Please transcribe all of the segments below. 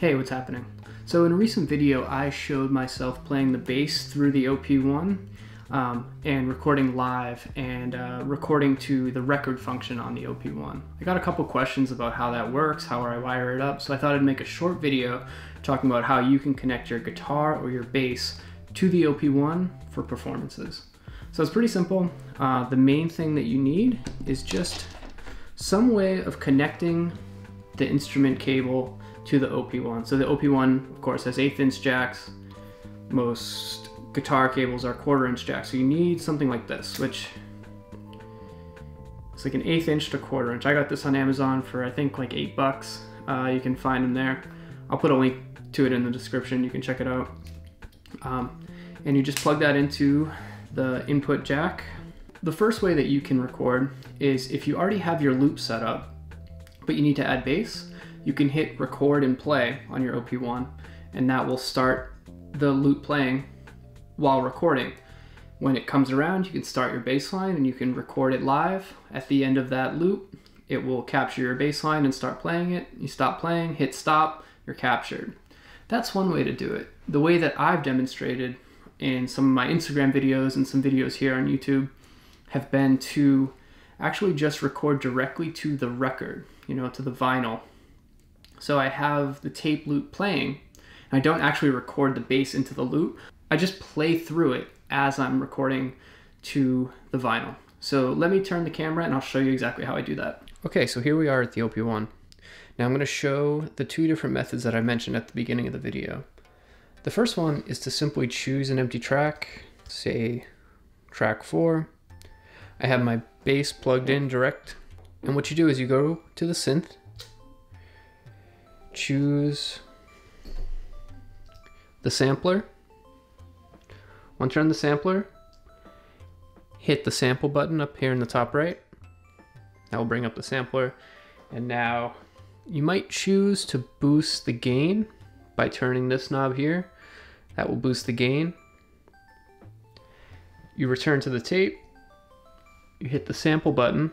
Hey, what's happening? So in a recent video, I showed myself playing the bass through the OP-1 and recording live and recording to the record function on the OP-1. I got a couple questions about how that works, how I wire it up, so I thought I'd make a short video talking about how you can connect your guitar or your bass to the OP-1 for performances. So it's pretty simple. The main thing that you need is just some way of connecting the instrument cable to the OP-1. So the OP-1, of course, has 1/8" jacks. Most guitar cables are 1/4" jacks. So you need something like this, which it's like an 1/8" to 1/4". I got this on Amazon for, I think, like $8. You can find them there. I'll put a link to it in the description. You can check it out. And you just plug that into the input jack. The first way that you can record is if you already have your loop set up, but you need to add bass, you can hit record and play on your OP-1, and that will start the loop playing while recording. When it comes around, you can start your bass line and you can record it live. At the end of that loop, it will capture your bass line and start playing it. You stop playing, hit stop, you're captured. That's one way to do it. The way that I've demonstrated in some of my Instagram videos and some videos here on YouTube have been to actually just record directly to the record, you know, to the vinyl. So I have the tape loop playing, and I don't actually record the bass into the loop. I just play through it as I'm recording to the vinyl. So let me turn the camera and I'll show you exactly how I do that. Okay, so here we are at the OP-1. Now I'm gonna show the two different methods that I mentioned at the beginning of the video. The first one is to simply choose an empty track, say track 4. I have my bass plugged in direct. And what you do is you go to the synth, choose the sampler. Once you're on the sampler, hit the sample button up here in the top right. That will bring up the sampler. And now you might choose to boost the gain by turning this knob here. That will boost the gain. You return to the tape, you hit the sample button,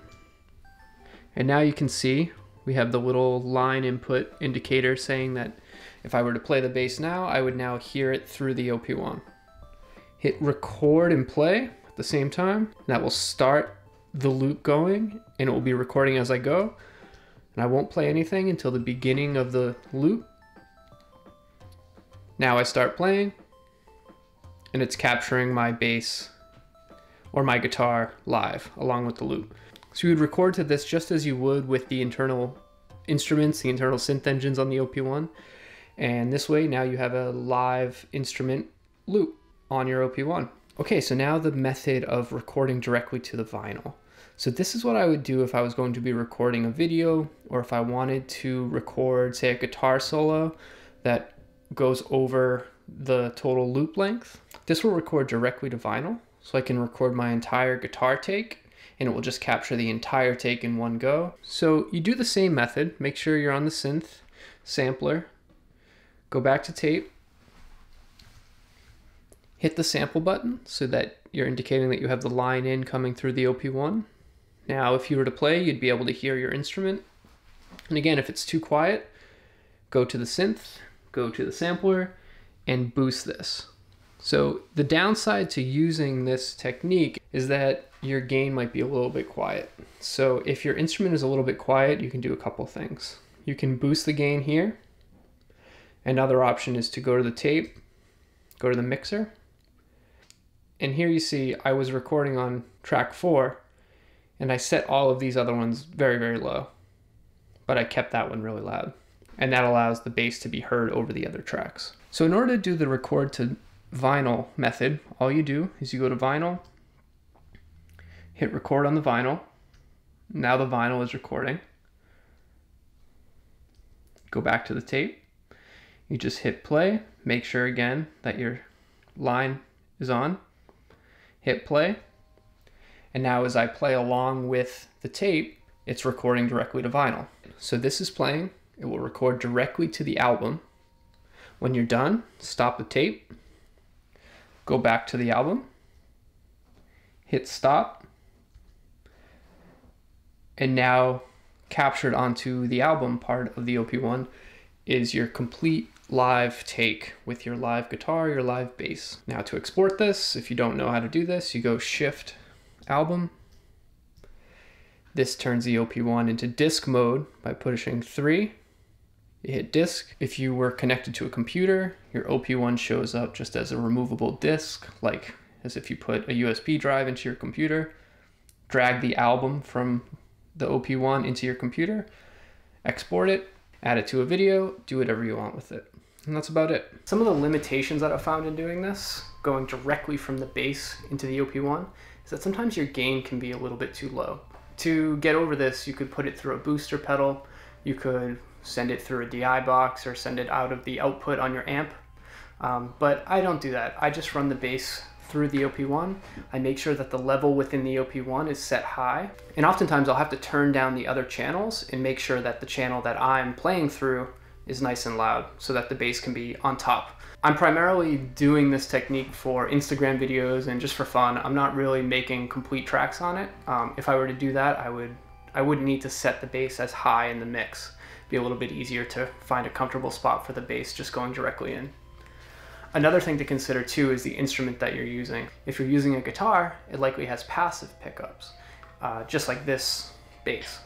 and now you can see we have the little line input indicator saying that if I were to play the bass now, I would now hear it through the OP-1. Hit record and play at the same time. That will start the loop going, and it will be recording as I go. And I won't play anything until the beginning of the loop. Now I start playing, and it's capturing my bass or my guitar live along with the loop. So you would record to this just as you would with the internal instruments, the internal synth engines on the OP-1. And this way, now you have a live instrument loop on your OP-1. Okay, so now the method of recording directly to the vinyl. So this is what I would do if I was going to be recording a video, or if I wanted to record, say, a guitar solo that goes over the total loop length. This will record directly to vinyl, so I can record my entire guitar take, and it will just capture the entire take in one go. So you do the same method, make sure you're on the synth sampler, go back to tape, hit the sample button so that you're indicating that you have the line in coming through the OP-1. Now, if you were to play, you'd be able to hear your instrument. And again, if it's too quiet, go to the synth, go to the sampler, and boost this. So the downside to using this technique is that your gain might be a little bit quiet. So if your instrument is a little bit quiet, you can do a couple things. You can boost the gain here. Another option is to go to the tape, go to the mixer. And here you see I was recording on track 4, and I set all of these other ones very, very low, but I kept that one really loud. And that allows the bass to be heard over the other tracks. So in order to do the record to vinyl method, all you do is you go to vinyl, hit record on the vinyl. Now the vinyl is recording. Go back to the tape. You just hit play, make sure again that your line is on. Hit play. And now as I play along with the tape, it's recording directly to vinyl. So this is playing. It will record directly to the album. When you're done, stop the tape. Go back to the album, hit stop, and now captured onto the album part of the OP-1 is your complete live take with your live guitar, your live bass. Now to export this, if you don't know how to do this, you go Shift, Album. This turns the OP-1 into disc mode by pushing 3. You hit disc. If you were connected to a computer, your OP-1 shows up just as a removable disc, like as if you put a USB drive into your computer, drag the album from the OP-1 into your computer, export it, add it to a video, do whatever you want with it. And that's about it. Some of the limitations that I found in doing this, going directly from the bass into the OP-1, is that sometimes your gain can be a little bit too low. To get over this, you could put it through a booster pedal, you could send it through a DI box, or send it out of the output on your amp, but I don't do that. I just run the bass through the OP-1. I make sure that the level within the OP-1 is set high, and oftentimes I'll have to turn down the other channels and make sure that the channel that I'm playing through is nice and loud so that the bass can be on top. I'm primarily doing this technique for Instagram videos and just for fun. I'm not really making complete tracks on it. If I were to do that, I would need to set the bass as high in the mix. It'd be a little bit easier to find a comfortable spot for the bass just going directly in. Another thing to consider too is the instrument that you're using. If you're using a guitar, it likely has passive pickups, just like this bass.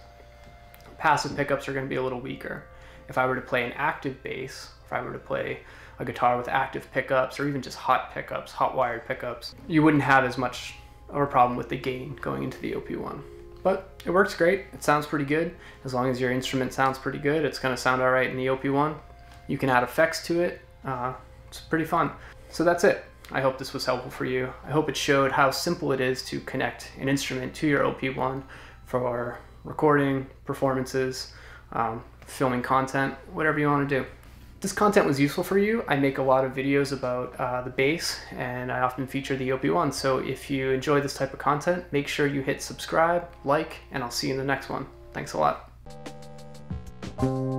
Passive pickups are going to be a little weaker. If I were to play an active bass, if I were to play a guitar with active pickups, or even just hot pickups, hot wired pickups, you wouldn't have as much of a problem with the gain going into the OP-1. But it works great, it sounds pretty good. As long as your instrument sounds pretty good, it's going to sound alright in the OP-1. You can add effects to it. It's pretty fun. So that's it. I hope this was helpful for you. I hope it showed how simple it is to connect an instrument to your OP-1 for recording, performances, filming content, whatever you want to do. If this content was useful for you, I make a lot of videos about the bass, and I often feature the OP-1. So if you enjoy this type of content, make sure you hit subscribe, like, and I'll see you in the next one. Thanks a lot.